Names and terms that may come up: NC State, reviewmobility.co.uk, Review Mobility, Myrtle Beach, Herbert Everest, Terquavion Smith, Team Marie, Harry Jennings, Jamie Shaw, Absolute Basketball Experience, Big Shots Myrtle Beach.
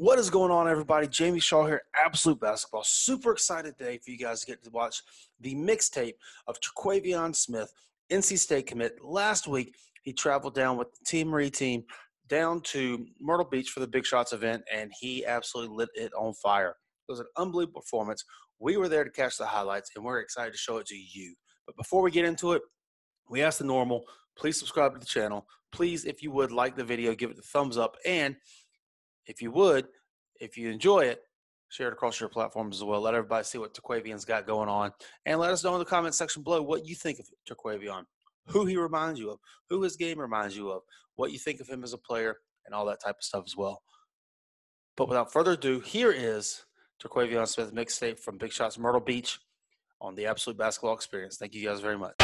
What is going on, everybody? Jamie Shaw here, Absolute Basketball. Super excited day for you guys to get to watch the mixtape of Terquavion Smith, NC State commit. Last week, he traveled down with the Team Marie team down to Myrtle Beach for the Big Shots event, and he absolutely lit it on fire. It was an unbelievable performance. We were there to catch the highlights, and we're excited to show it to you. But before we get into it, we ask the normal, please subscribe to the channel. Please, if you would, like the video, give it the thumbs up, and if you would, if you enjoy it, share it across your platforms as well. Let everybody see what Terquavion's got going on. And let us know in the comment section below what you think of Terquavion, who he reminds you of, who his game reminds you of, what you think of him as a player, and all that type of stuff as well. But without further ado, here is Terquavion Smith mixtape from Big Shots Myrtle Beach on the Absolute Basketball Experience. Thank you guys very much.